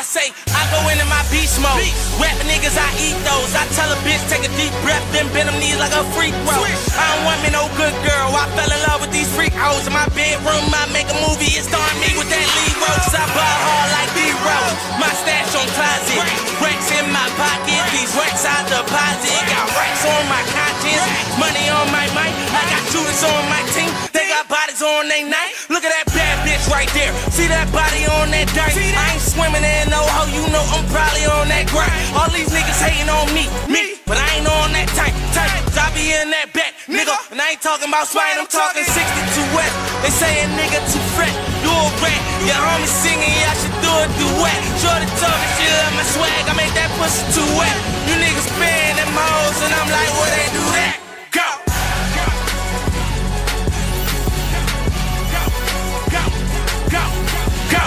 I say, I go into my beast mode. Rap niggas, I eat those. I tell a bitch, take a deep breath, then bend them knees like a free throw. I don't want me no good girl. I fell in love with these freak hoes. In my bedroom, I make a movie. It's starring me with that Lee Rose. I ball hard like D-Rose. My stash on closet. Racks in my pocket. These racks I deposit. Got racks on my conscience. Money on my mind. I got shooters on my team. They got bodies on they night. Look at that bad bitch right there. See that body on that dirt. I ain't swimming in no hoe. You know I'm probably on that grind. All these niggas hating on me, but I ain't on that type. I be in that back, nigga. And I ain't talking about spine, I'm talking 62 West. They sayin' nigga too fret, you a rat. Your homie singing, I should do a duet. Shorty talking, she love my swag. I make that pussy too wet.